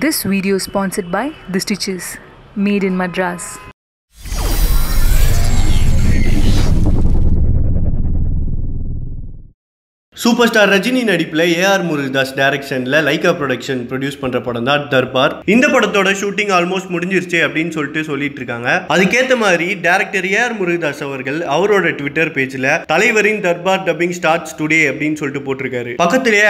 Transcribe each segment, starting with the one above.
This video is sponsored by The Stitches, made in Madras. Superstar Rajini நடிப்பில் AR Murugadoss டைரக்ஷன்ல Lyca production produce பண்ற படம் தான் தர்பார். இந்த படத்தோட ஷூட்டிங் ஆல்மோஸ்ட் முடிஞ்சிருச்சு அப்படின்னு சொல்லிட்டு இருக்காங்க. அதுக்கேற்ற மாதிரி டைரக்டர் AR Murugadoss அவர்கள் அவரோட ட்விட்டர் பேஜ்ல தலைவரின் தர்பார் டப்பிங் ஸ்டார்ட்ஸ் டுடே அப்படின்னு சொல்லிட்டு போட்டிருக்காரு. பக்கத்திலேயே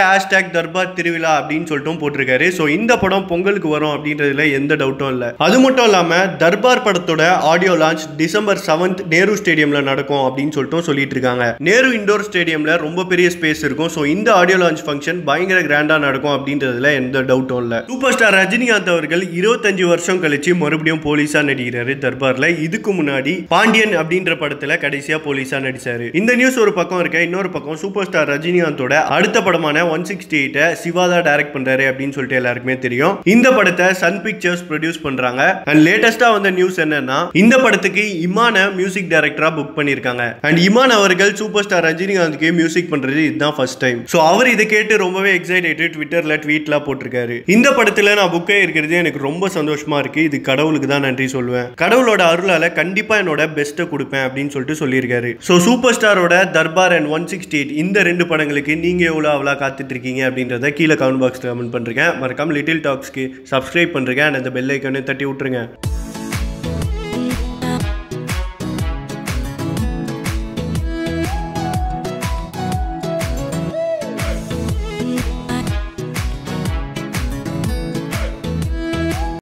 #தர்பார் திருவிழா அப்படின்னு சொல்லிட்டும் போட்டிருக்காரு. ஸோ இந்த படம் பொங்கலுக்கு வரும் அப்படின்றதுல எந்த டவுட்டும் இல்லை. அது மட்டும் இல்லாம தர்பார் படத்தோட ஆடியோ லான்ச் December 7 நேரு ஸ்டேடியம்ல நடக்கும் அப்படின்னு சொல்லிட்டு இருக்காங்க. நேரு இண்டோர் ஸ்டேடியம்ல ரொம்ப பெரிய ஸ்பேஸ் இருக்கும். சோ இந்த ஆடியோ லான்ச் ஃபங்க்ஷன் பயங்கர கிராண்டா நடக்கும் அப்படின்றதுல எந்த டவுட்டும் இல்ல. சூப்பர் ஸ்டார் ரஜினிகாந்த் அவர்கள் 25 வருஷம் கழிச்சு மறுபடியும் போலீஸா நடிக்கிறாரு தர்பார்ல. இதுக்கு முன்னாடி பாண்டியன் அப்படின்ற படத்துல கடைசியா போலீஸா நடிச்சாரு. இந்த நியூஸ் ஒரு பக்கம் இருக்க, இன்னொரு பக்கம் சூப்பர் ஸ்டார் ரஜினிகாந்தோட அடுத்த படமான 168 சிவாதா டைரக்ட் பண்றாரு அப்படின்னு சொல்லிட்டு எல்லாருக்குமே தெரியும். இந்த படத்தை சன் பிக்சர்ஸ் ப்ரொடியூஸ் பண்றாங்க. அண்ட் லேட்டஸ்டா வந்த நியூஸ் என்னன்னா, இந்த படத்துக்கு இமான மியூசிக் டைரக்டரா புக் பண்ணிருக்காங்க. அண்ட் இமான் அவர்கள் சூப்பர் ஸ்டார் ரஜினிகாந்துக்கு மியூசிக் பண்றது தான் ஃபர்ஸ்ட் டைம். சோ அவர் இத கேட்டு ரொம்பவே எக்ஸைட்டட் ட்விட்டர்ல ட்வீட்ல போட்டுருக்காரு. இந்த படத்துல நான் புக்கே இருக்கிறது எனக்கு ரொம்ப சந்தோஷமா இருக்கு. இது கடவுளுக்கு தான் நன்றி சொல்லுவேன். கடவுளோட அருளால கண்டிப்பா என்னோட பெஸ்ட்டை கொடுப்பேன் அப்படின்னு சொல்லிட்டு சொல்லியிருக்காரு. சோ சூப்பர் ஸ்டாரோட தர்பார் அண்ட் 168 இந்த ரெண்டு படங்களுக்கு நீங்க எவ்வளோ அவ்வளோ காத்துட்டு இருக்கீங்க அப்படின்றத கீழே கமெண்ட் பாக்ஸ்ல கமெண்ட் பண்றீங்க. மறக்காம லிட்டில் டாக்ஸ்க்கு சப்ஸ்கிரைப் பண்றீங்க. அந்த பெல் ஐக்கானே தட்டி விட்டுருங்க.